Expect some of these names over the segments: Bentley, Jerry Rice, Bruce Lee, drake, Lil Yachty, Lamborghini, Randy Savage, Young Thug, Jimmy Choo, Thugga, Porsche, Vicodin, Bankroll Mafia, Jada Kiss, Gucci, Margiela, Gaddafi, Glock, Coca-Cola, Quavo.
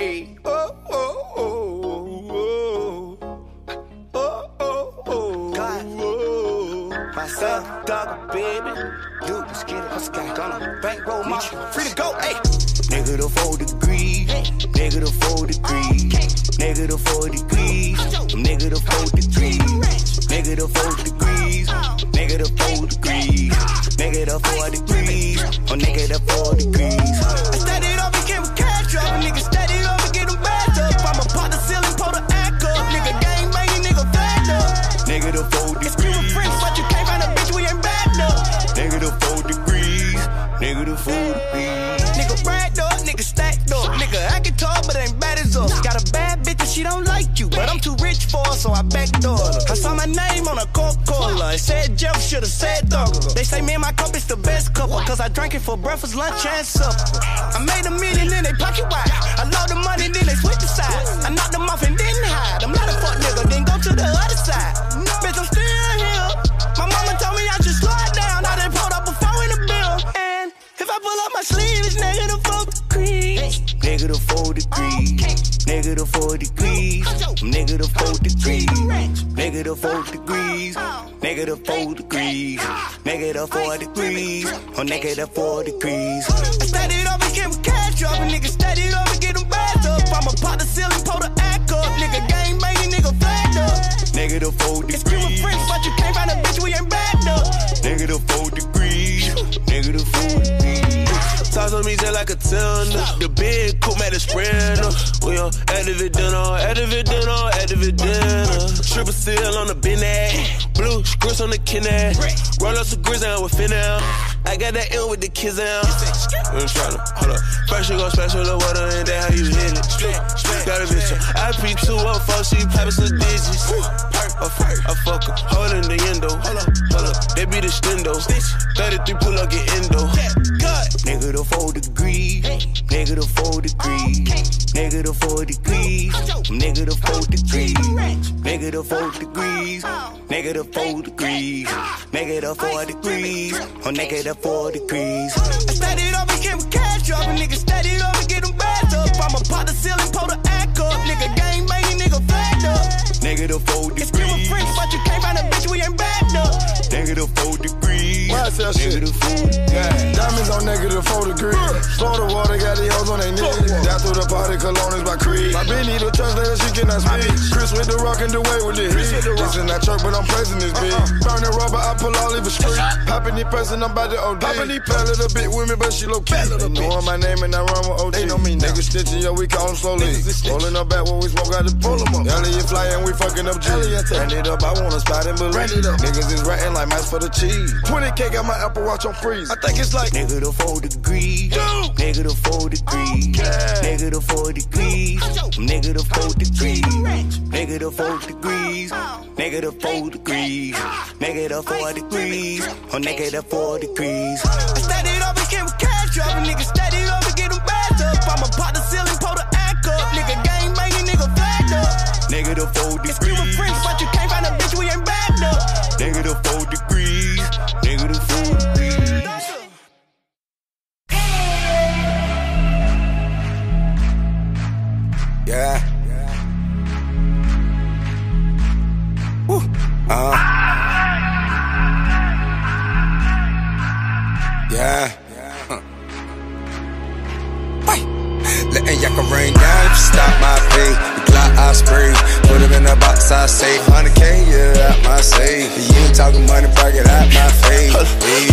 Hey, oh, oh, oh, oh, oh, oh, oh. God, my son, dog, baby, dude, let's get it, let's get it. Gonna bankroll mafia, free to go, hey. -4 degrees, -4 degrees, -4 degrees, -4 degrees, -4 degrees, -4 degrees, -4 degrees, or -4 degrees. I studied off and came with cash up, nigga. Studied off and get them back up. I'm a pot of ceiling, pull the act up, nigga. Gang banging, nigga, flat up. -4 degrees. If we were friends, but you can't find a bitch, we ain't back up. -4 degrees, -4 degrees. Nigga, racked up, nigga, stacked up, nigga. I can talk, but ain't bad as us. Got a bad bitch and she don't like you, but I'm too rich for her, so I backdoored her. I saw my name on a Coca-Cola. It said Jeff, should've said Thugger. They say me and my cup is the best couple, cause I drank it for breakfast, lunch, and supper. I made $1 million in they pocket wide. I load the money, then they switch the sides. I knocked them off and didn't hide. I'm not a fuck nigga, then go to the other side. Bitch, I'm still here. My mama told me I should slow it down. I done pulled up a phone in the bill. And if I pull up my sleeve, it's -4 degrees. -4 degrees, -4 degrees, -4 degrees, -4 degrees, -4 degrees, -4 degrees, or -4 degrees. I studied off and came with cash up, nigga. Studied off and get them back up. I'm a pot of ceiling, pull the act up, nigga. Gang banging, nigga, flat up. -4 degrees. If you were friends, but you can't find a bitch, we ain't back up. -4 degrees, -4 degrees. Toss on me just like a tender. The big cook made a sprinter. We on active dinner, active dinner, active dinner. Triple seal on the Bennett. Blue scripts on the Kennett. Roll up some grits and we're finna. I got that in with the kids out. I'm tryna, hold up. First you gon' splash a little water and that how you hit it. Got a bitch on IP214, she poppin' some digits. A fucker, holdin' the endo. Hold up, they be the stendo. 33 pull up, get endo. -4 degrees, -4 degrees, -4 degrees, -4 degrees, -4 degrees, -4 degrees, -4 degrees, or -4 degrees. I studied off and came with cash up, nigga. Studied off and get them back up. I'm a pot of ceiling, pull the act up, nigga. Gang banging, nigga, flat up. -4 degrees. If we were friends, but you can't find a bitch, we ain't back up. -4 degrees. Why I sell shit? Yeah. Diamonds on -4 degrees. Florida water got these hoes on they knees. Down through the party, cologne is by Creed. My bitch need a translator, she cannot speak. Chris with the rock and the way with it. This is not church, but I'm praising this bitch. Burn the rubber, I pull all leave a street. Poppin' these person, I'm about to OD. Fell a little bit with me, but she low key. Knowing my name and I run with OD. They know me now. Niggas snitching, yo, we call them slowly. Rolling up back when we smoke out the pull them up. Elliot flyin', we fucking up G. Brand it up, I wanna spot and believe. Niggas is rattin' like mice for the cheese. 20K got my Apple Watch on freeze. I think it's like -4 degrees, -4 degrees, -4 degrees, -4 degrees, -4 degrees, -4 degrees, -4 degrees, or -4 degrees. I studied off and came with cash up, nigga. Studied off and get them back up. I'm a pot of ceiling, pull the act up, nigga. Gang banging, nigga, flat up. -4 degrees. If we were friends, but you can't find a bitch, we ain't back up. -4 degrees, -4 degrees. Yeah. Woo. Yeah. Wait. Letting y'all can rain down, stop my feet. The clock I spray, put him in a box, I say 100K, yeah, out my safe. You ain't talking money, pocket out my face.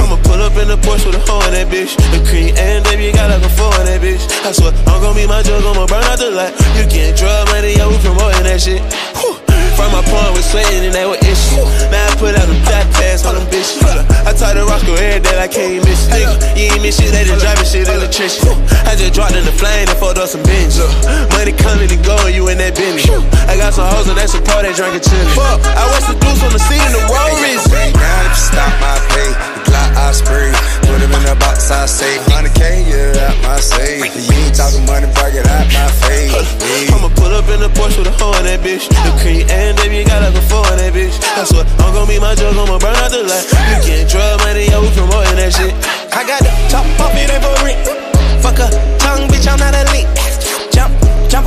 I'ma pull up in the Porsche with a hoe in that bitch. The cream and baby, you got like a 4 in that bitch. I swear, I'm gon' be my joke, I'ma burn out the light. You getting drug money, yeah, we promoting that shit. Whew. From my porn, we sweating and they were issue. Man, I put out them black pads on them bitches. I taught the Roscoe every day, I can't miss nigga. You ain't miss shit, they just driving shit in the trench. I just dropped in the flame and folded up some bitches. Money coming and going, you in that Bentley. I got some hoes and they support, they drinking chili. Fuck, I watch the deuce on the scene, the road is big. Now if you stop my pay, the Glock I spray. Put him in the box, I say 100K, yeah, out my safe. You ain't talking money, fuck it, out my face. I'ma pull up in the Porsche with a hoe in that bitch. The cream and baby, you got like a 4 in that bitch. I swear, I'm gon' be my joke, I'ma burn out the light. You getting drug money, yo, we promoting that shit. I got the top off, it ain't for rent. Fuck a tongue, bitch, I'm not a link. Jump, jump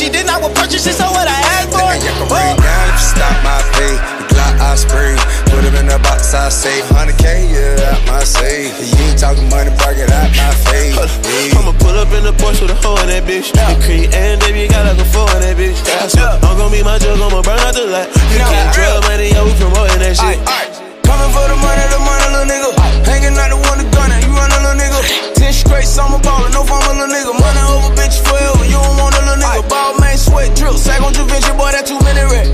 she didn't, I would purchase it, so what I asked for. You can bring down if you stop my pay. The Glock I spray, put him in the box, I say 100K, yeah, out my safe. You ain't talking money, park it out my face. I'ma pull up in the Porsche with a hoe in that bitch. You creep and baby, you got like a four in that bitch. I'm gonna be my jug, I'ma burn out the light. You can't drug money, yo, we promoting that shit. Coming for the money, little nigga. Hanging out the one to gun, you run a little nigga. 10 straight, summer ballin', no fun, little nigga. Money over bitch forever, you don't want a little nigga. Ball man, sweat, drill, sack on Javinci, boy, that 2 minute rat.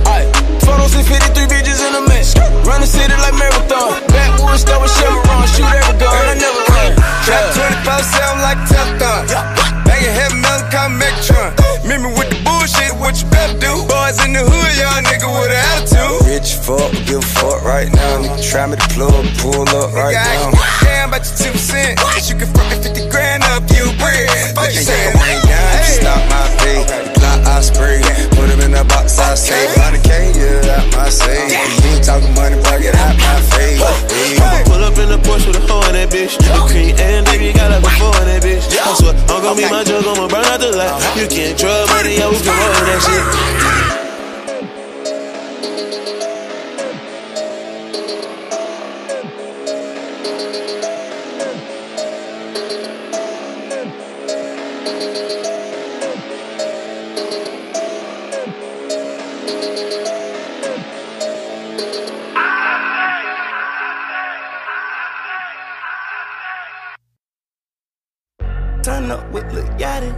Photos and 53 bitches in a mess. Run the city like marathon. Backwoods, throw a Chevron, shoot every gun, I never run. Trap 25, sound like Teflon. Bangin' heavy metal, come back trunk. Meet me with the bullshit, what you better do? Boys in the hood, y'all nigga with an attitude. Rich fuck, give a fuck right now. Nigga try me to pull up right now. Damn, about your 2 cents. You can fuck me 50 grand up, you bread. Fuck you saying, man, you stop my pay. The Glock I spray, put him in the box, I say 100K, yeah, out my safe. You ain't talking money, pocket out my face. Pull up in the Porsche with a hoe in that bitch. You creep and baby, you got like a four in that bitch. I swear, I'm gonna be my jug, I'm gonna burn out the light. You can't trust. Money, I was gonna roll that shit. Turn up with Lil Yachty,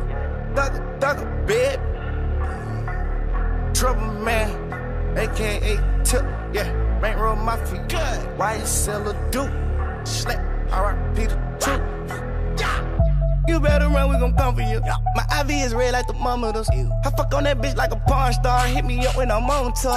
Thug bed, Trouble Man, aka Tip, yeah, Bankroll Mafia, good. Why you sell a dupe? Slap, R.I.P. the truth. Yeah. You better run, we gon' come for you. Yeah. My IV is red like the mamadas. I fuck on that bitch like a porn star. Hit me up when I'm on tour.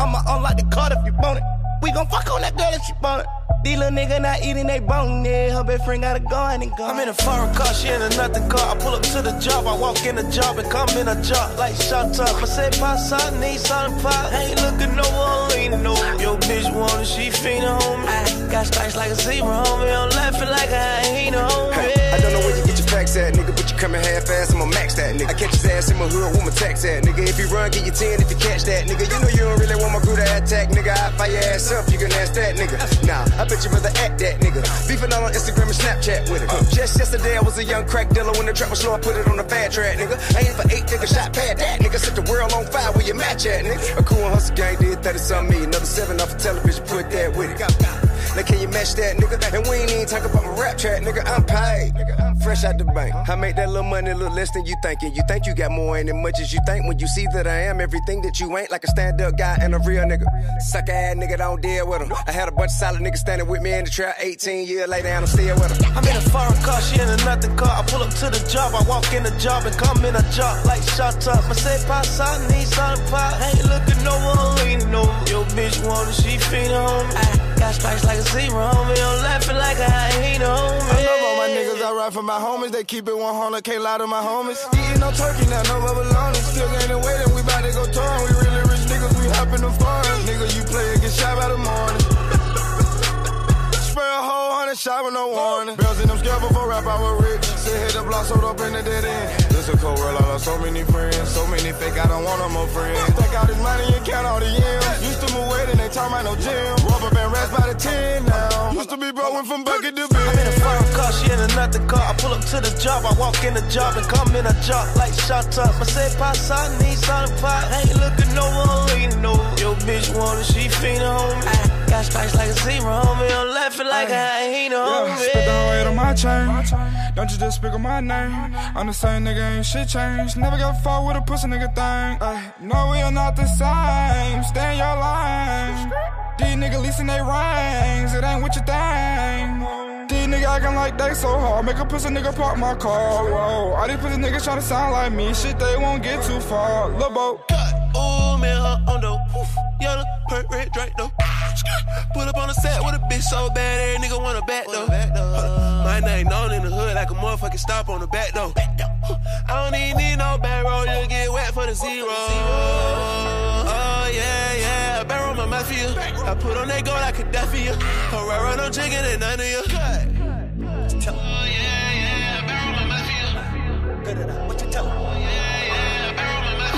I'ma unlock the card if you want it. We gon' fuck on that girl if she want it. These little nigga not eating they bone, yeah. Her best friend got a gun and gun. I'm in a foreign car, she in a nothing car. I pull up to the job, I walk in the job and come in a job like shot up. I said, pass out, need something pop. Ain't looking no one, leaning no. Yo, bitch, wanna she feedin' homie. I got spikes like a zebra, homie. I'm laughing like I ain't a homie. I don't know where you get your packs at, nigga, but you coming half-ass, I'ma max that, nigga. I catch his ass in my hood with my tax at, nigga. If you run, get your 10 if you catch that, nigga. You know you don't really want my crew to attack, nigga. I'll fire your ass up, you can ask that, nigga. Nah, I bet you rather act that, nigga. Beefing out on Instagram and Snapchat with it. Just yesterday, I was a young crack dealer. When the trap was slow, I put it on the fat track, nigga. I ain't for 8, nigga, shot pad that, nigga. Set the world on fire where you match at, nigga. A crew and hustle gang did 30-something million. Another 7 off the television, put that with it. Now can you match that, nigga? And we ain't even talking about my rap track, nigga. I'm paid, nigga. I'm fresh out the bank. I make that little money a little less than you thinking. You think you got more in it much as you think. When you see that I am everything that you ain't, like a stand-up guy and a real nigga. Sucker ass nigga, don't deal with him. I had a bunch of solid niggas standing with me in the trap. 18 years later and I'm still with him. I'm in a foreign car, she in a nothing car. I pull up to the job, I walk in the job and come in a job like shot up. I say pass out, need something pop. Ain't looking no one, leaning over. Yo bitch wanna she feedin' on me. I got spikes like a zebra, homie. I'm laughing like I ain't homie. I love all my niggas, I ride for my homies. They keep it 100, can't lie to my homies. Eating no turkey now, no rubber lonely. Still gaining weight and we bout to go torn. We really rich niggas, we hop in the foreign. Nigga, you play and get shot by the morning. Spray a whole 100 shot with no warning. Bells in them scalp before rap, I was rich. Sit hit the block, sold up in the dead end. This a cold world, I lost so many friends. So many fake, I don't want no more friends. Take out his money and count all the yams. Used to move weight and they talk about no gym. Rubber band rats by the 10 now. Used to be broke, went from bucket to bin. I'm in a foreign car, she in another car. I pull up to the job, I walk in the job and come in a job like shot up. I said, pass out, need something pop. Ain't looking no one, leaning over. Yo bitch wanna she feedin' homie. I got spikes like a zebra, homie. I'm laughing like I ain't homie. Spit the whole head on my chain. Don't you just speak on my name. I'm the same nigga. Ain't shit changed. Never got far with a pussy nigga thing. No, we are not the same. Stay in your line. These niggas leasing they rings. It ain't what you think. These niggas acting like they so hard. Make a pussy nigga park my car. Whoa. All these pussy niggas tryna sound like me. Shit, they won't get too far. Lil' Bo. Ooh, man, her undo. Yellow, perk, red, Drake, though. Put up on the set with a bitch so bad, every nigga want a back though. My name known in the hood like a motherfucking stop on the back though. I don't even need no bankroll, you get wet for the zero. Oh yeah, yeah, I bankroll my mafia. I put on that gold like Gaddafi. Herrera, no chicken and none of you. Oh yeah, yeah, I bankroll my mafia. What you tell 'em? Oh yeah, yeah, I bankroll my mafia.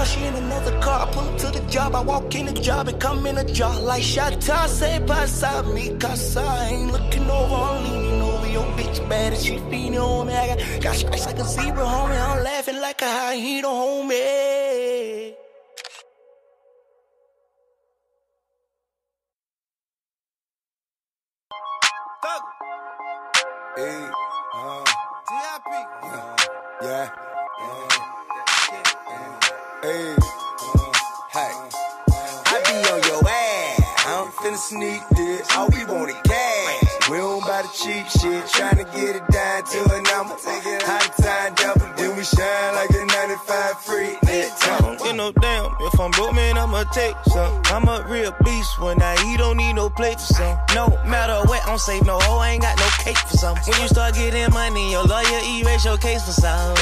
car, she in another car. I pull up to the job, I walk in the job and come in a jar. Like Shatta, say beside me, cause I ain't looking over, I'm leaning over. Your bitch bad and she feeding on me. I got stripes like a zebra, homie. I'm laughing like a hyena, homie. Thug. Hey, T.I.P. Yeah. Hey, hey. I be on your ass. I'm finna sneak this. All we want is cash. We don't buy the cheap shit. Tryna get it down to a number. Hot time double, then we shine like a 95 free. I don't get no damn. If I'm broke, man, I'ma take some. I'm a real beast when I eat. Don't need no plate for some. No matter what, I'm safe. No hoe, I ain't got no cake for some. When you start getting money, your lawyer erase your case for some.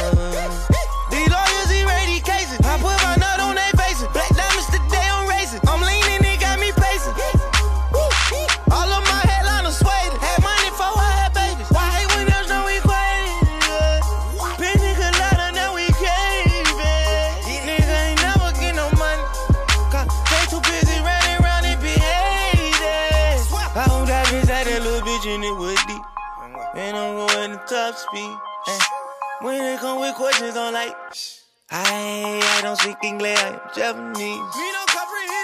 These lawyers erase these cases. I put my nut on their faces. Black diamonds today, I'm racing. I'm leaning, it got me pacing. All of my headliners swayed. Had money for I had babies. Why hate when there's no equation? Penny collider, now we cave it. These niggas ain't never get no money. Cause they too busy running around and be hated. I hope that bitch had that little bitch and it was deep. And I'm going to top speed. When they come with questions, I'm like, I don't speak English, I'm Japanese.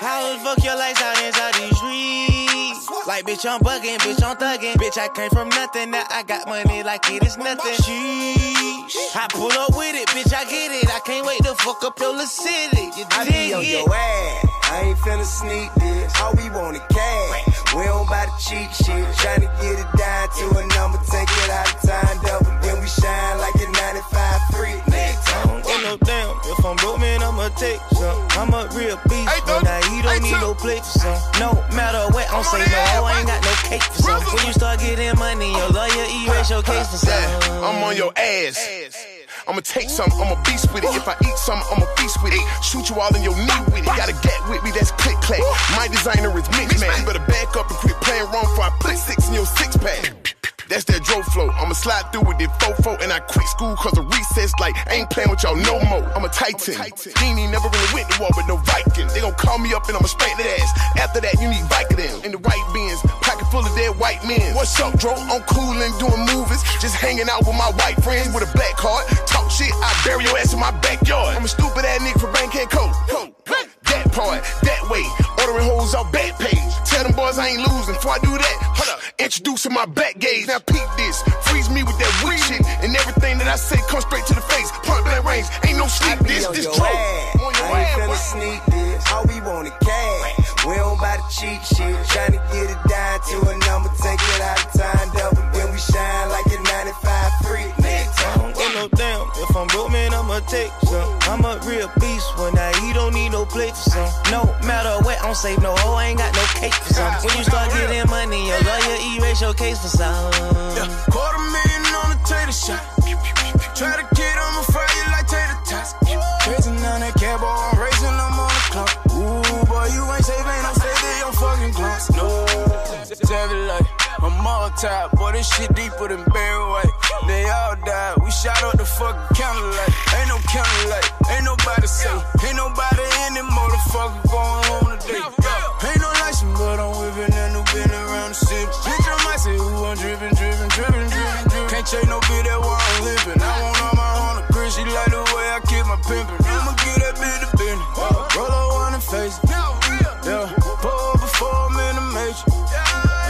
How the fuck your lights out inside these streets? Like, bitch, I'm bugging, bitch, I'm thugging. Bitch, I came from nothing, now I got money like it is nothing. Sheesh. I pull up with it, bitch, I get it. I can't wait to fuck up your little city. I be on your ass. I ain't finna sneak this. All we want is cash. We don't buy the cheap shit. Tryna get it down to a number. Take it out of time, double. Then we shine like a 95-3. I don't get no damn. If I'm broke, man, I'ma take some. I'm a real beast. Now you don't need no plate for some. No matter what, I'm saying no. I ain't got no cake for some. When you start getting money, your lawyer erase your case for some. I'm on your ass. I'ma take some, I'ma beast with it. If I eat some, I'ma feast with it. Shoot you all in your knee with it. Gotta get with me, that's click clack. My designer is mixed, man. You better back up and quit playing wrong before I put six in your six pack. That's that dro flow. I'ma slide through with it, fofo. And I quit school cause of recess. Like, I ain't playing with y'all no more. I'm a titan. He never really went to war with no Viking. They gon' call me up and I'ma straighten that ass. After that, you need Vicodin in the white bins. Pocket full of dead white men. What's up, dro? I'm cool and doing movies. Just hanging out with my white friends with a black card. Talk shit, I bury your ass in my backyard. I'm a stupid ass nigga for Bankhead Coat. That part, that way. Ordering hoes off back page. Tell them boys I ain't losing before I do that. Hold up. Introducing my back gauge. Now peep this. Freeze me with that weak shit. And everything that I say comes straight to the face. Point blank range. Ain't no sleep. This trope. I ain't finna sneak this. All we want is cash. We don't buy the cheap shit. Tryna get it down to a number. Take it out of time. Double. Then we shine like a 95-3. I don't get no damn. If I'm broke, man, I'ma take some. I'm a real beast when I eat. Don't need no plate for some. No matter what, I'm safe. No hoe, I ain't got no cake for some. When you start getting money, your lawyer erase your case for some. Yeah, $250,000 on a tater shot. Try to get on my fire like tater tots. Raising on that cab, I'm racing, I'm on the clock. Ooh, boy, you ain't safe, ain't no safe in your fucking gloves. No, savage like I'm all tired, boy, this shit deeper than Barry White. They all died, we shot up the fucking candlelight. Ain't no candlelight, ain't nobody safe. Ain't nobody in this motherfucker going home today. Ain't no license, but I'm whipping and new been around the city. Bitch, I might say who I'm drippin'. Can't chase no bitch, that why I'm living. I want all my own to Chris, she like the way I keep my pimpin'. I'ma give that bitch the business, roll her on the face. Yeah, pull up before I'm in the major.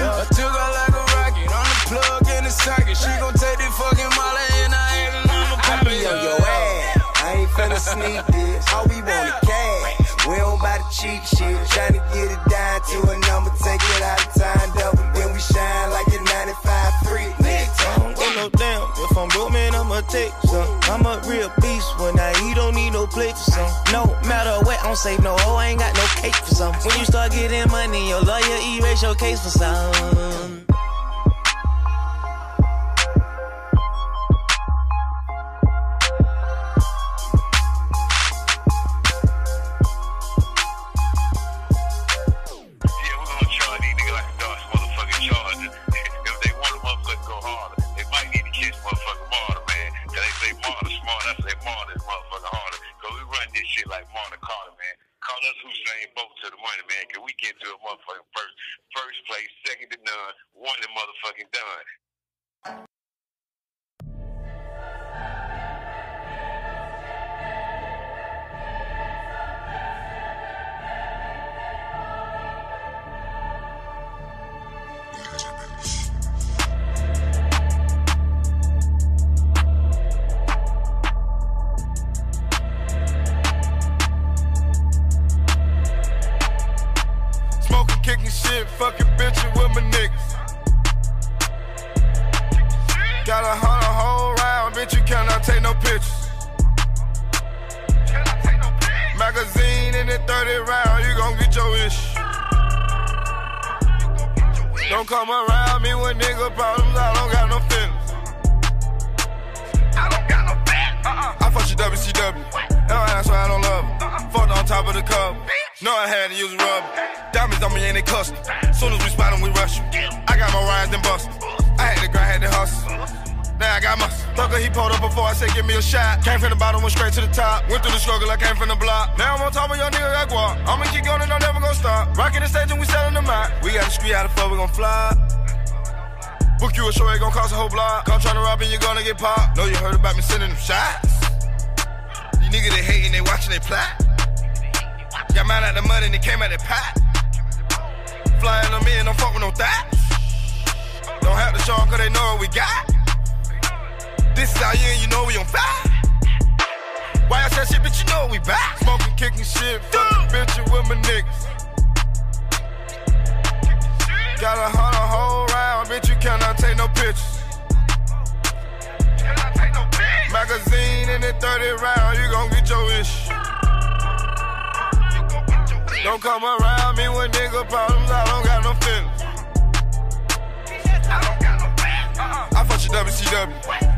I took her like a rocket, on the plug in the socket. She gon' take this fucking molly and I ain't and I'ma pop it. I be on your ass, I ain't finna sneak this. All we want is cash, we don't buy the cheap shit. Tryna get it down to a number, take it out of time, double. Then we shine like a 95-3. I don't get no damn. If I'm broke, man, I'ma take some. I'm a real beast when I eat. Don't need no plate for some. No matter what, I'm safe. No hoe, I ain't got no cake for some. When you start getting money, your lawyer erase your case for some. Like Monica. no pictures. Magazine in the 30 round, you gon' get your ish. Don't come around me with nigga problems, I don't got no feelings. I don't got no feelings, I fuck your WCW, that's why I don't love her. Fucked on top of the cup, no I had to use rubber. Diamonds on me and they custom, soon as we spot them we rush them. I got more rhymes than bustin', I had to grind, had to hustle. Now I got my Thugger, he pulled up before I said give me a shot. Came from the bottom, went straight to the top. Went through the struggle, I came from the block. Now I'm on top of your nigga, I guap. I'ma keep going and I'm never gonna stop. Rocking the stage and we selling them out. We got the street, how the fuck we gon' fly? Book you a show, it gon' cost a whole block. Come tryna rob and you're gonna get popped. Know you heard about me sending them shots. These niggas they hating, they watching, they plot. Got mine out the mud and they came out the pot. Flying them in, don't fuck with no thoughts. Don't have to show them cause they know what we got. This is out here and you know we on fire. Why I said shit, bitch, you know we back. Smoking, kicking shit, fucking bitchin' with my niggas. Got a whole round, bitch, you cannot take no pictures. Magazine in the 30 round, you gon' get your ish. Don't come around me with nigga problems, I don't got no feelings. I don't got no feelings, I fuck your WCW.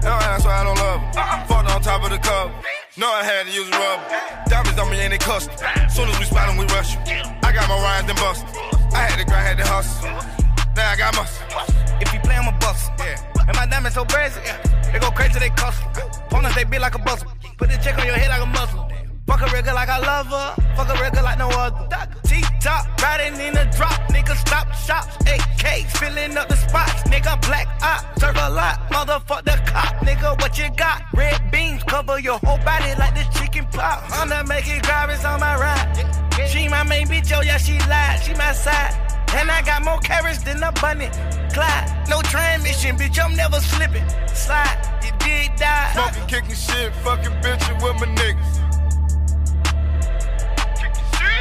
No, that's why I don't love her. Fucked on top of the cup. No, I had to use rubber. Diamonds on me and they custom. Soon as we spot them, we rush them. I got my rhymes and bustin'. I had to grind, had to hustle. Now I got muscle. If you play, I'm a bustle. Yeah. And my diamonds so brazy. Yeah. They go crazy, they cussle. Opponents, they beat like a bustle. Put the check on your head like a muscle. Fuck a record like I love her. Fuck a record like no other. T-top, riding in the drop. Nigga, stop shops. AKs, filling up the spots. Nigga, black eye, serve a lot. Motherfuck the cop. Nigga, what you got? Red beans, cover your whole body like this chicken pop. I'm not making garbage on my ride. She my main bitch, oh yeah, she lied. She my side. And I got more carrots than a bunny. Clyde, no transmission, bitch, I'm never slipping. Slide, you did die. Smoking, kicking shit, fucking bitchin' with my niggas.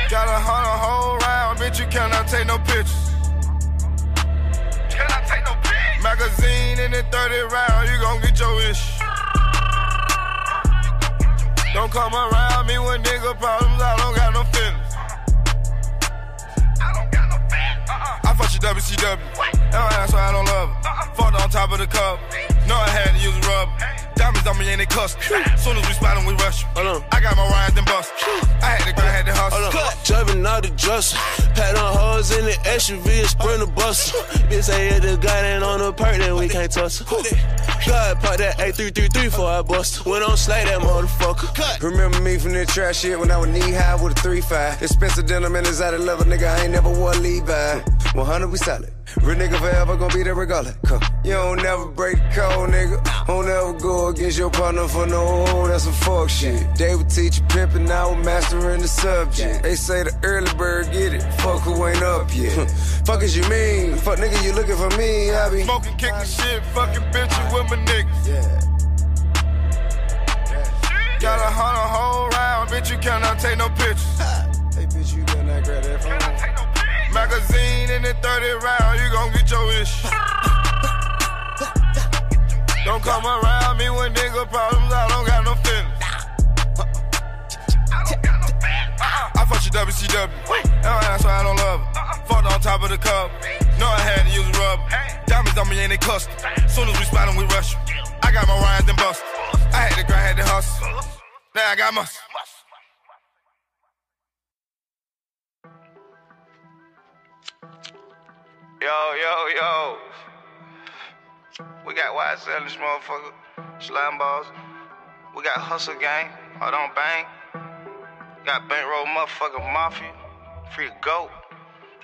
Got a whole round, bitch, you cannot take no pictures. Cannot take no pictures. Magazine in the 30 round, you gon' get your ish. Don't come around me with nigga problems, I don't got no feelings. I don't got no feelings. I fuck your WCW, that's why I don't love her. Fucked on top of the cup, no I had to use rubber. Diamonds on me and they custom. Soon as we spot them, we rush them. I got my rhymes and bust. I had to grind, had to hustle. Driving all the dresser. Pat on hoes in the SUV and sprint the bus. Bitch, I hit the guy ain't on the perk that we can't touch. God, pop that A333 for I bust. When don't slay that motherfucker. Remember me from the trash shit when I was knee high with a 3-5. Expensive denim and is out of love, nigga. I ain't never wore a Levi. 100, we solid. Real nigga forever gon' be there regardless. You don't never break the code, nigga. Don't ever go against your partner for no old, that's some fuck shit. They would teach you pimpin', I was mastering the subject. They say the early bird get it, fuck who ain't up yet. Fuck is you mean? Fuck nigga, you looking for me, I be smoking, kicking shit, fucking bitches with my niggas. Got a whole round, bitch, you cannot take no pictures. Hey, bitch, you better not grab that phone. Magazine in the 30 round, you gon' get your ish. Don't come around me with nigga problems, I don't got no feelings. I don't got no feelings. I fuck your WCW, that's why I don't love her. Fucked on top of the cup, no I had to use rubber. Diamonds on me and they custom, soon as we spot them we rush them. I got my rhymes and bust. I had to grind, had to hustle. Now I got muscle. Yo. We got wide selling this motherfucker, slime balls. We got hustle gang, hold on bang. Got bankroll motherfucking mafia, free to go.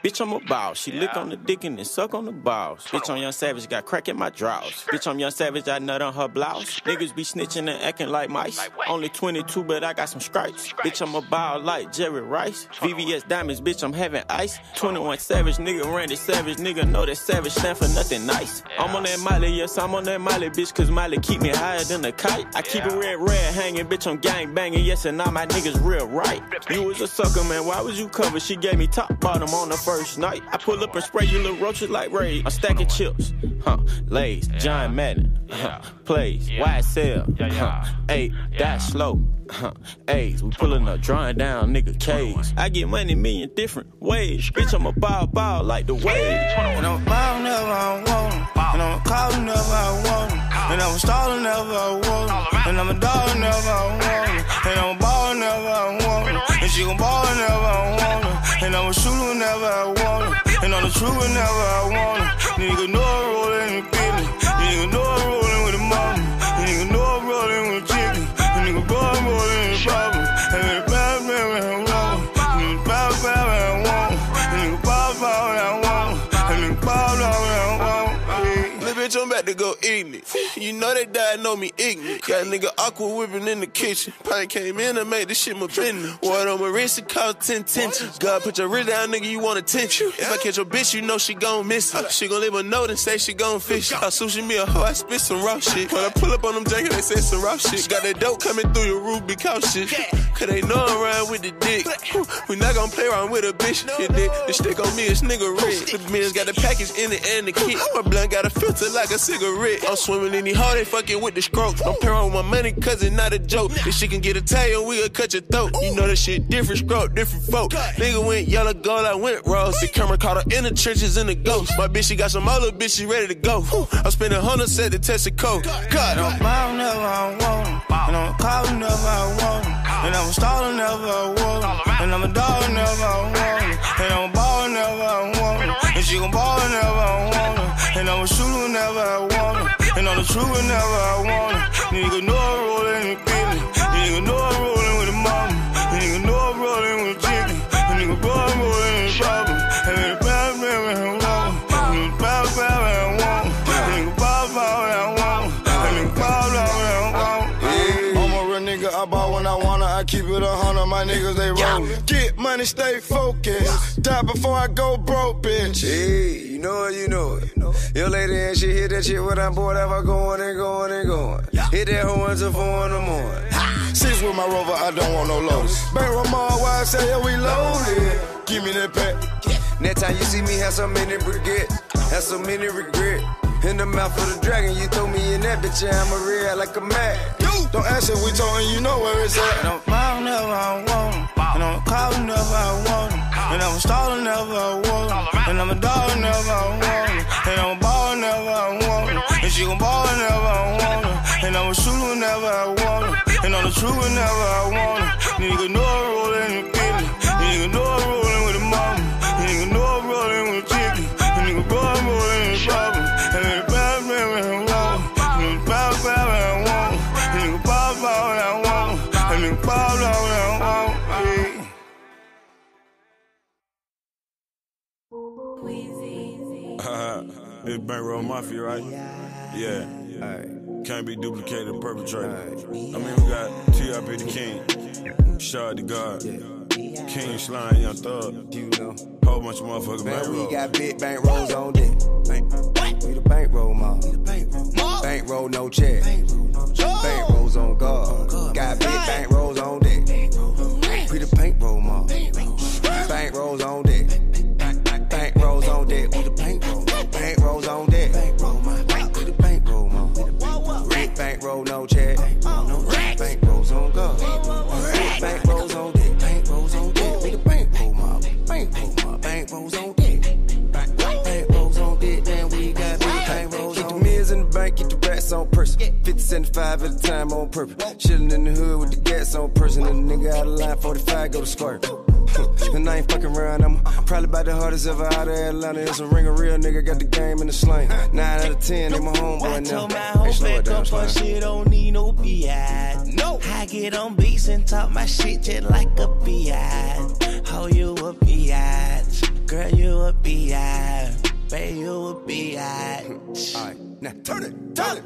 Bitch, I'm a boss. She lick on the dick and then suck on the balls. Bitch, I'm Young Savage, got crack in my drawers. Bitch, I'm Young Savage, I nut on her blouse. Niggas be snitching and acting like mice. Only 22, but I got some stripes. Bitch, I'm a ball like Jerry Rice. VVS diamonds, bitch, I'm having ice. 21 Savage, nigga, Randy Savage. Nigga, know that Savage stand for nothing nice. I'm on that Miley, yes, I'm on that Miley, bitch, cause Miley keep me higher than a kite. I keep it red hanging, bitch, I'm gang banging. Yes, and all my niggas real right. You was a sucker, man, why was you covered? She gave me top bottom on the front. first night. I pull up and spray you little roaches like Ray. I'm stacking chips, Lays, John Madden, plays, YSL, eight, that slow, A's, we pulling up, drawing down nigga K's. I get money million different ways, bitch, I'm a ball like the waves. And I'm ball never I want em. And I'm a call never I want em. And I'm a star never I want em. And I'm a dog never I want em. And I'm a ball never I want em. And she gon' ball never I want em. And I'm a shooter whenever I want em. And I'm the truth whenever I want em. Nigga know I rollin' in the business. Nigga know I rollin' with the mama. Nigga know I rollin' with the chicken. Nigga know I rollin' in the problem. And nigga bad man when I roll. Nigga bad when I want em. Nigga ball when I want em. And nigga ball when I want em. Little bitch, I'm about to go ignorant. You know they died, know me ignorant. Got a nigga aqua whipping in the kitchen. Probably came in and made this shit my business. Water on my wrist, it cost 10 tensions. God, put your wrist down, nigga, you want attention. If I catch your bitch, you know she gon' miss it. She gon' leave a note and say she gon' fish. I sushi me a hoe, I spit some raw shit. When I pull up on them jackets, they say some raw shit. Got that dope coming through your roof, be cautious. Cause they know I'm riding with the dick. We not gon' play around with a bitch. The stick on me is nigga rich. The men's got the package in it and the kit. My blunt got a filter like a cigarette. I'm swimming in the hole, they fucking with the stroke. Don't play around with my money, cause it's not a joke. If she can get a tail, we gon' cut your throat. You know that shit different stroke, different folk. Nigga went yellow gold, I went rose. The camera caught her in the trenches in the ghost. My bitch, she got some other bitch, she ready to go. I spend $100 set to test the code. God, I'm ball never I want em. And I'm a call never I want em. And I'm a star never I want em. And I'm a dog never I want em. And I'm a ball never I want em. And she gon' ball never I want em. And I'm a shooter never I want em. And I'm the truth whenever I want it. Nigga know I'm rollin' in the business. Nigga know I'm rollin' with the mama. Nigga know I'm rollin' with the chicken. Nigga know I'm rollin' in the problem. And then the bad man when I want it. Nigga bad when I want it. Nigga bad when I want it. Nigga bad when I want it. I'm a real nigga, I ball when I wanna. I keep it 100, my niggas they rollin'. Get money, stay focused. Die before I go broke, bitch. Hey, you know it, you know it. Your lady and she hit that shit when I'm bored, ever going and going and going. Hit that hoe until 4 in the morning. Six with my rover, I don't want no loads. Bankroll Mafia, why I say, yeah, we loaded. Give me that pack. Next time you see me, have so many regrets, have so many regrets. In the mouth of the dragon, you throw me in that bitch, and I'm a red like a mad. Don't ask if we talking, you know where it's at. And I'm ball never I want em. And I'm a call never I want em. And I'm a star never I want em. And I'm a dog never I want em. And I'm a ball whenever I want it. And she gon' ball whenever I want it. And I'm a shooter whenever I want it. And I'm the truth whenever I want it. Nigga know I'm rollin' in the business. Nigga know I'm rollin' with the mama. Nigga know I'm rollin' with the chicken. Nigga know I'm rollin' in the problem. And then the bad man when I want it. Nigga bad when I want it. Nigga ball when I want it. And nigga ball when I want it. It's Bankroll Mafia, right? Yeah. Right. Can't be duplicated, perpetrated. Right. I mean, we got T.I.P. the King, Shard the God, King Slime, Young Thug, you know, whole bunch of motherfuckers. Man, we got big bankrolls on deck. We the Bankroll Mafia. Bankroll no check. Bankrolls on guard. Got big bankrolls on deck. We the Bankroll Mafia. Bankrolls on deck. Bankrolls on deck. We the Bankroll. Bankrolls on deck. Bankroll, my bank. We the Bankroll, my bank. Bankroll, no check. No rack. Bankrolls on guard. Bankrolls on deck. Bankrolls on deck. We the Bankroll, my bankroll, my bankrolls on deck. Bankrolls on deck. Then we got the bankrolls. Get the millions in the bank. Get the racks on person. 50 cents 5 at a time on purpose. Chillin' in the hood with the gas on person. And the nigga out of line 45 go to squirt. And I ain't fucking around, I'm probably about the hardest ever out of Atlanta. It's a ring of real nigga, got the game in the sling. 9 out of 10, they my homeboy now. Hey, slow it down, slow it down. Shit don't need no B.I. No, I get on beats and talk my shit just like a B.I. Oh, you a B.I. Girl, you a B.I. Babe, you a B.I. Alright, now turn it, turn it.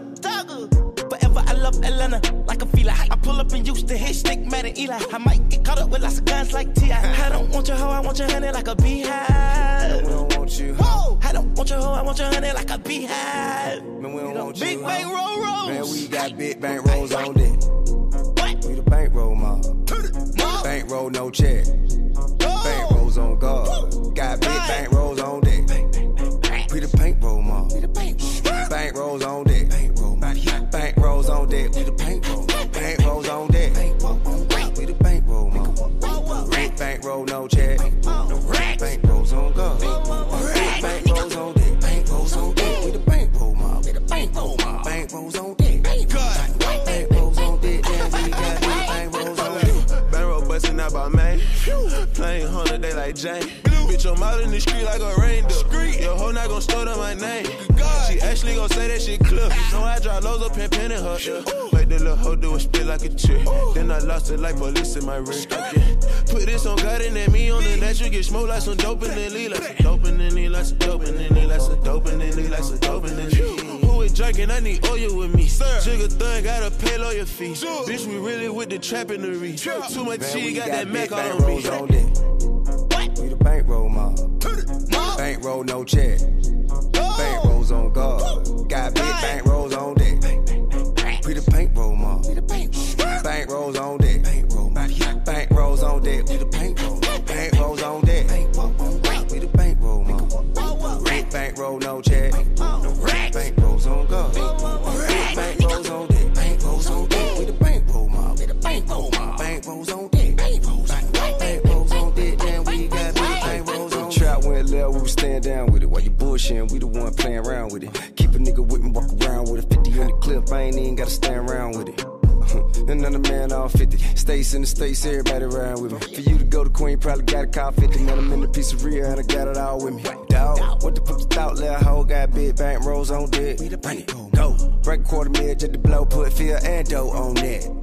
Forever I love Atlanta like a feel like I pull up and used to hit stick, Matt and Eli. I might get caught up with lots of guns like T.I. I don't want your hoe, I want your honey like a beehive. We don't want you. Whoa. I don't want your hoe, I want your honey like a beehive. Man, we don't want you. Big bank roll rolls. Man, we got big bank rolls on deck. What? We the Bankroll Mafia. Bank roll no check. Bank rolls on guard. Got big bank. 100, they like Jay. Bitch, I'm out in the street like a reindeer. Your hoe not gon' store to my name. She actually gon' say that shit clear. So I drop lows up and pin in her ear. Like the little hoe do a spit like a chick. Then I lost it like police in my ring. Put this on God and then me on the that. You get smoked like some dope and then leave like some dope and then leave like some dope and then leave like some dope and then leave like some dope and then leave. Who is drinking? I need oil with me. Sugar Thug gotta pay lawyer fees. Bitch, we really with the trap in the reach. Too much cheese, got that Mac all on me. We the bankroll mob. Bankroll no check. Bankrolls on guard. Got big bankrolls on deck. We the bankroll mob. Bankrolls on deck. Bankrolls on deck. We the bankroll. Bankrolls on deck. We the bankroll mob. Bankroll no check. Bankrolls on guard. Bankrolls on deck. Bankrolls on deck. We the bankroll mob. Bankrolls on deck. Bankrolls on deck. And we got big bankrolls on deck. Trap went left, we was staying down with it. While you bullshitting, we the one playing around with it. Keep a nigga with me, walk around with a 50 in the clip. I ain't even gotta stand around with it. Another man all 50. States in the states, everybody riding with me. For you to go to Queen, probably got a car 50. Now I'm in the pizzeria and I got it all with me. Dog, what the fuck you thought, little hoe? Got big bank rolls on deck. Bring it, go. Break a quarter mid, just to blow, put feel and dough on that.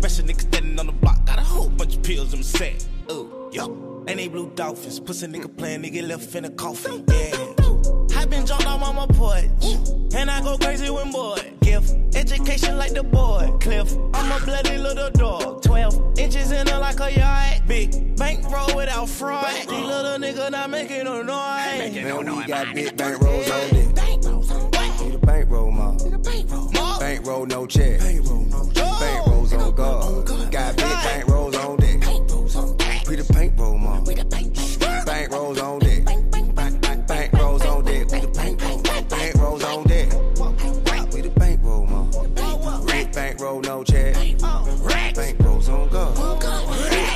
Fresh nigga standing on the block, got a whole bunch of pills in my sack. Ooh, yo. And they blue dolphins. Pussy nigga playing, nigga left in a coffin. Yeah. I been jumped on my porch, and I go crazy when bored. Gift, education like the boy Cliff, I'm a bloody little dog. 12 inches in her like a yard. Big bankroll without fraud. These little niggas not making no noise. Man, we got big bankrolls on it. We the bankroll mob. Bankroll no check. Bankrolls on guard. Got big bankrolls on deck. We the bankroll mob. Bankrolls on deck. Bankrolls on deck. We the bankrolls on deck. We the bankroll mob. Bankroll no check. Bankrolls on guard.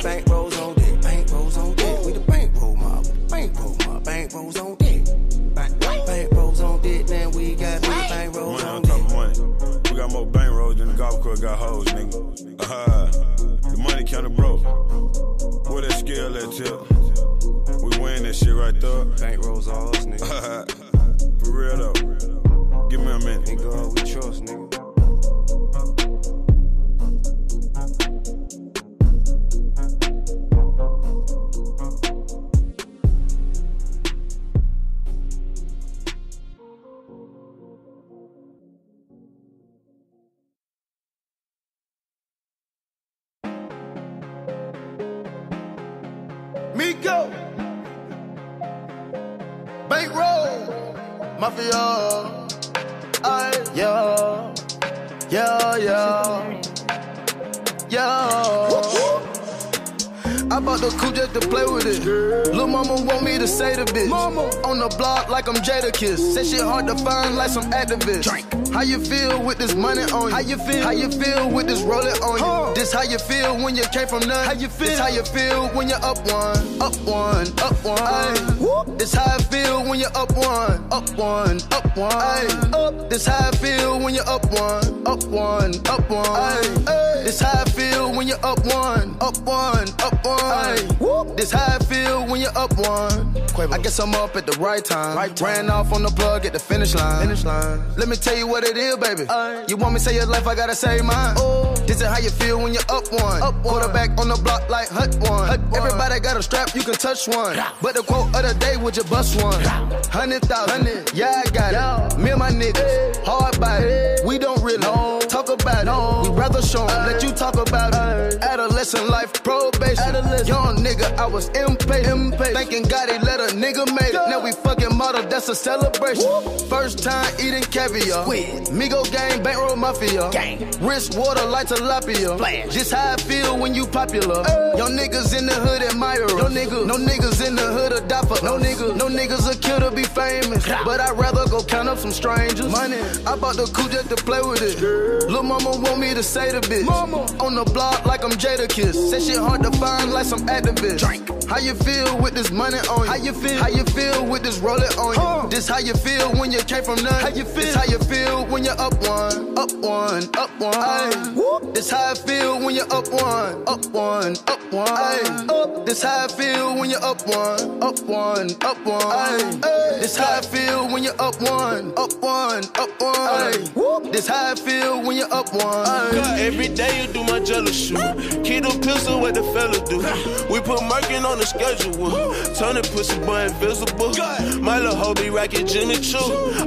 Bankrolls on deck. Bankrolls on deck. We the bankroll mob. Bankrolls on deck. Bankrolls on deck. Now we got big bankrolls on deck. We got more bankrolls than the golf course got hoes, nigga. The money counter broke. Where that skill at, tip? We win that shit right there. Bankrolls all us, nigga. For real though. Give me a minute. Thank God we trust, nigga. Miko! Bankroll Mafia! Yo! Yo, yo! Yo! I bought the coupe just to play with it. Lil' mama want me to say the bitch. Mama. On the block like I'm Jada Kiss. That shit hard to find like some activist. Drink. How you feel with this money on you? How you feel? How you feel with this rolling on you? This how you feel when you came from none. How you feel? This how you feel when you're up one, up one, up one. Ay. This how I feel when you're up one, up one, up one. Ay. Up. This how I feel when you're up one, up one, up one. Ay. Ay. This how I feel when you're up one, up one, up one. Whoop. This how I feel when you're up one. Quavo. I guess I'm up at the right time. Ran off on the plug at the finish line. Let me tell you what it is, baby. You want me to save your life, I gotta save mine. This is how you feel when you're up one. Quarterback on the block like Hut one. Everybody got a strap, you can touch one. But the quote of the day would you bust one. 100,000, yeah I got it. Me and my niggas, hard body. We don't really talk about it. We rather show them, let you talk about it. Adolescent life, probation. Young nigga, I was impatient. Thanking God he let a nigga make it. Now we fucking model, that's a celebration. First time eating caviar. Migo gang, bankroll mafia. Wrist water like tilapia. Just how I feel when you popular. Young niggas in the hood admire. No niggas in the hood a dapper. No niggas a kill to be famous. But I'd rather go count up some strangers. Money. I bought the coup just to play with it. Lil' mama want me to say the bitch. Mama. On the block like I'm Jada Kiss. That shit hard to find like some activist. Drink. How you feel with this money on you? How you feel? How you feel with this rolling on you? This how you feel when you came from none. How you feel? This how you feel when you're up one, up one, up one. Ay. This how I feel when when you're up one, up one, up one. Ay, up. This how I feel when you're up one, up one, up one. Ay, ay. This how I feel when you're up one, up one, up one. Ay, whoop. This how I feel when you're up one. Ay. Every day you do my jello shoot. Keto pistol, what the fella do? We put marking on the schedule. Turn the pussy boy invisible. My little hoe be rockin' Jimmy Choo.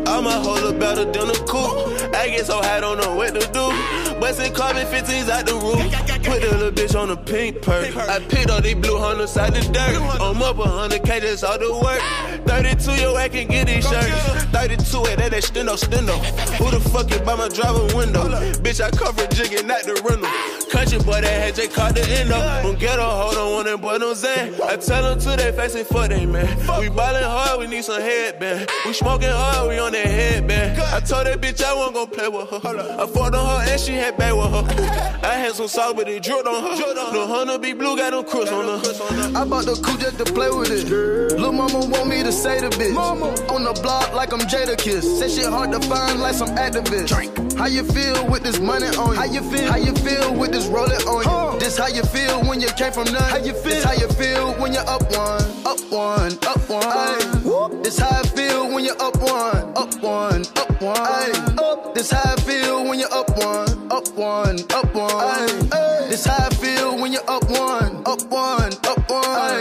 I'm a hoe better than a coupe. I get so high, don't know what to do. Bustin' carbon 15s out the roof. Put the little bitch on a pink perk. I picked all these blue hunters out the dirt. I'm up 100K, that's all the work. 32, yo, I can get these shirts. 32, it that stendo. Who the fuck is by my driver window? Bitch, I cover jigging, not the rental. Country boy, that had J caught the end up. Don't get a hold on one and boy, no Zan. I tell them to their face and fuck they man. We ballin' hard, we need some headband. We smoking hard, we on that headband. I told that bitch I wasn't gon' play with her. I fought on her and she had back with her. I had some salt, but it drilled on her. The hunter be blue, got no cruise on her. I bought the coupe just to play with it. Lil' mama want me to say the bitch. On the block like I'm Jada Kiss. Said shit hard to find like some activist. How you feel with this money on you? How you feel with this rolling on you? This how you feel when you came from none. How you feel? This how you feel when you're up one, up one, up one. Ay. This how I feel when you're up one, up one, up one. Ay. Up. This how I feel when you're up one, up one, up one. Ay. Ay. This how I feel when you're up one, up one, up one. Ay.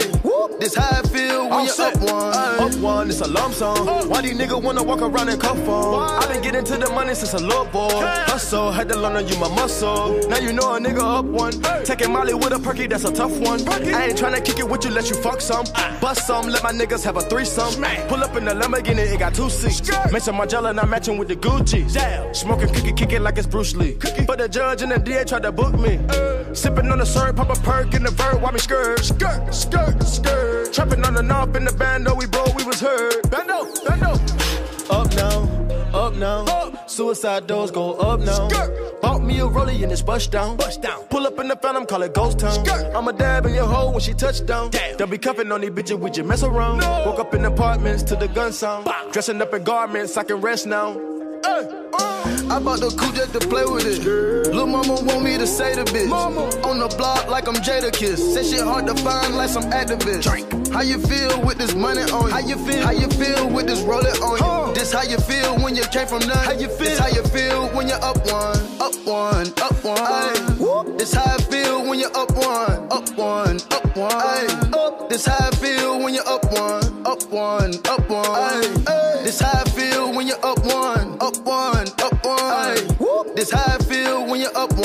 This how I feel when you're set. Up one. Ay. Up one, it's a lump sum. Why these niggas wanna walk around and cuff on? I been getting to the money since a little boy. Hustle, had to learn on you my muscle. Now you know a nigga up one. Hey. Taking Molly with a perky, that's a tough one. Perky. I ain't tryna kick it with you, let you fuck some. Bust some, let my niggas have a threesome. Smack. Pull up in the Lamborghini, it got 2 seats. Mention Margiela, not matching with the Gucci. Damn. Smoking cookie, kick it like it's Bruce Lee. Cookie. But the judge and the DA tried to book me. Sipping on the syrup, pop a perk in the vert, why me skirt. Skirt, skirt, skirt. Trapping on the knob in the bando, we broke, we was hurt. Bando, bando. Up now. Up now, up. Suicide doors go up now. Skirt. Bought me a rollie and it's bust down. Bust down. Pull up in the phantom, call it ghost town. Skirt. I'ma dab in your hole when she touch down. Don't be cuffing on these bitches, we just mess around. No. Woke up in apartments to the gun sound. Bop. Dressing up in garments, I can rest now. I bought the coupe just to play with it. Lil' mama want me to say the bitch. Mama. On the block like I'm Jada Kiss. Said shit hard to find like some activist. Drink. How you feel with this money on you? How you feel? How you feel with this rolling on you? This how you feel when you came from none. How you feel? This how you feel when you're up one, up one, up one. Ay. This how I feel when you're up one, up one, up one. Ay. Up. This how I feel when you're up one, up one, up one. Ay. Ay. This how I feel when you're up one, up one, up one. Ay. This how I feel when you're up